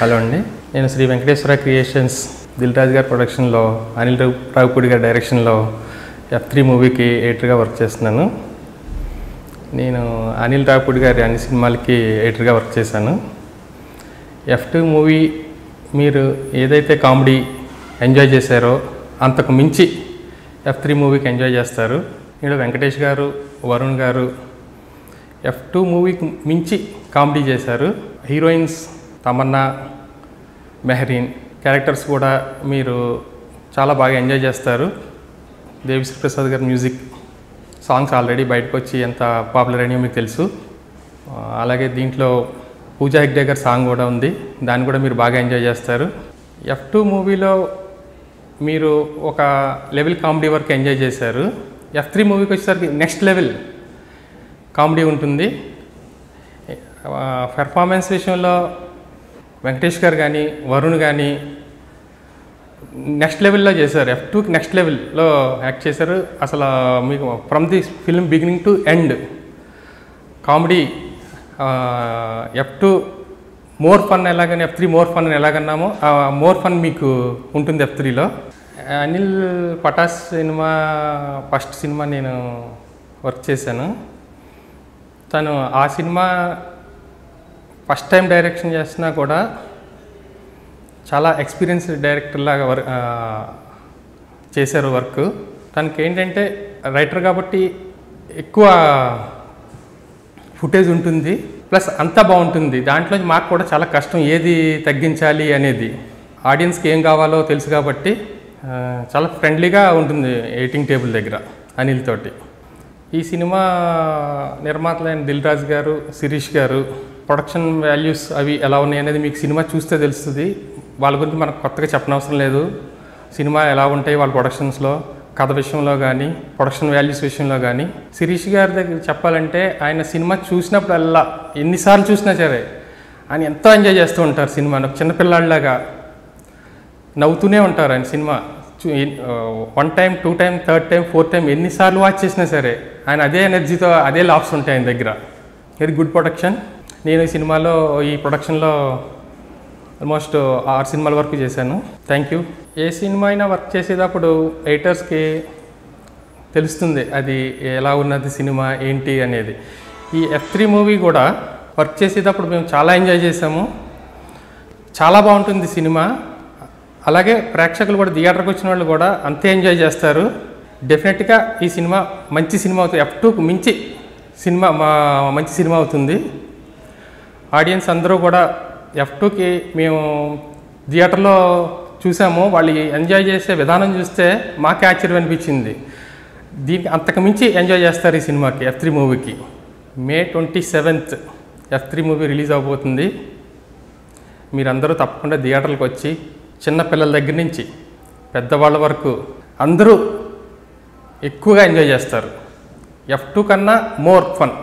Hello अंडी नेनु Shri Venkateswara creations दिलराजगार प्रोडक्शन लो अनिल राविपूडी गारी डायरेक्शन लो F3 मूवी की एडिटर गा वर्क चेस्तुन्नानु। नेनु अनिल राविपूडी गारी अन्नि सिनिमालकी एडिटर गा वर्क चेशानु। F2 मूवी मीरु एदैते कामेडी एंजॉय चेशारो अंतकु मिंचि F3 मूवी की एंजॉय चेस्तारु। इक्कड वेंकटेश गारु वरुण गारु F2 मूवी की मिंचि कामेडी चेशारु। हीरोइन्स तमन्ना मेहरीन कैरेक्टर्स कूडा मीरु चाला बागा एंजॉय चेस्तारु। देवी श्री प्रसाद गारी म्यूजिक सांग्स ऑलरेडी बयटिकि वच्ची एंत पॉपुलर अयिनायो मीकु तेलुसु। अलागे दींट्लो पूजा हेगडे गारी सांग कूडा उंदी, दानि कूडा मीरु बागा एंजॉय चेस्तारु। F2 मूवीलो मीरु ओक लेवल कामेडी वरकु एंजॉय चेशारु। F3 मूवीकी वच्चेसरिकि नेक्स्ट लेवल कामेडी उंटुंदी। पर्फॉर्मेंस विषयंलो वेंकटेश गारु गानी वरुण गानी नेक्स्ट लेवल लो चेशारु। F2 की नेक्स्ट लेवल लो एक्ट चेशारु। असला मीकु from the film beginning to end comedy F2 more fun एलागनि F3 मोर फन एलागन्नामो आ मोर फन मीकु उंटुंदि F3 लो। Anil Pataas cinema first cinema नेनु वर्क चेशानु। तानु आ सिनेमा फस्ट टाइम डायरेक्शन చేస్తున్నా కూడా చాలా ఎక్స్‌పీరియన్స్డ్ డైరెక్టర్ లాగా చేశారు వర్క్। తనకి ఏంటంటే రైటర్ కాబట్టి ఎక్కువ ఫుటేజ్ ఉంటుంది, ప్లస్ అంతా బాగుంటుంది। దాంట్లో మాకు కూడా చాలా కష్టం ఏది తగ్గించాలి అనేది, ఆడియన్స్ కి ఏం కావాలో తెలుసు కాబట్టి చాలా ఫ్రెండ్లీగా ఉంటుంది ఎడిటింగ్ టేబుల్ దగ్గర అనిల్ తోటి। ఈ సినిమా నిర్మాతలైన దిల్రాజ్ గారు శిరీష్ గారు ప్రొడక్షన్ వాల్యూస్ అవి ఎలా ఉన్నాయి అనేది మీకు సినిమా చూస్తే తెలుస్తుంది। వాళ్ళ గురించి మనకు కొత్తగా చెప్పనవసరం లేదు। సినిమా ఎలా ఉంటాయి వాళ్ళ ప్రొడక్షన్స్లో, కథ విషయంలో కానీ ప్రొడక్షన్ వాల్యూస్ విషయంలో కానీ శిరీష్ గారి దగ్గర చెప్పాలంటే ఆయన సినిమా చూసినప్పుడల్లా ఎన్నిసార్లు చూసినా సరే ఆయన ఎంతో ఎంజాయ్ చేస్తూ ఉంటారు సినిమాను। చిన్నపిల్లాడిలాగా నవ్వుతూనే ఉంటారు ఆయన సినిమా। 1 time 2 time 3rd time 4th time ఎన్నిసార్లు వాచ్ చేసినా సరే ఆయన అదే ఎనర్జీతో అదే లాప్స్ ఉంటాయి ఆయన దగ్గర। Very good production. నేను ఈ సినిమాలో ఈ ప్రొడక్షన్లో ఆల్మోస్ట్ 6 సినిమాల వరకు చేశాను। Thank you. ఏ సినిమా అయినా వర్క్ చేసేటప్పుడు ఎడిటర్స్కి తెలుస్తుంది అది ఎలా ఉన్నది సినిమా ఏంటి అనేది। ఈ F3 మూవీ కూడా వర్క్ చేసేటప్పుడు మేము చాలా ఎంజాయ్ చేశాము, చాలా బాగుంటుంది సినిమా। అలాగే ప్రేక్షకులు కూడా థియేటర్కి వచ్చిన వాళ్ళు కూడా అంతే ఎంజాయ్ చేస్తారు। డెఫినెట్గా ఈ సినిమా మంచి సినిమా అవుతుంది, F2కు మించి సినిమా మంచి సినిమా అవుతుంది। ఆడియన్స్ అందరూ కూడా F2 కి మేము థియేటర్లో చూసాము, వాళ్ళు ఎంజాయ్ చేసే విధానం చూస్తే మాకే ఆశ్చర్యం అనిపించింది। దీనికి అంతకు మించి ఎంజాయ్ చేస్తారు ఈ సినిమాకి F3 మూవీకి। మే 27th F3 మూవీ రిలీజ్ అవబోతుంది। మీరందరూ తప్పకుండా థియేటర్లకు వచ్చి చిన్న పిల్లల దగ్గర నుంచి పెద్దవాళ్ళ వరకు అందరూ ఎక్కువగా ఎంజాయ్ చేస్తారు। F2 కన్నా మోర్ ఫన్।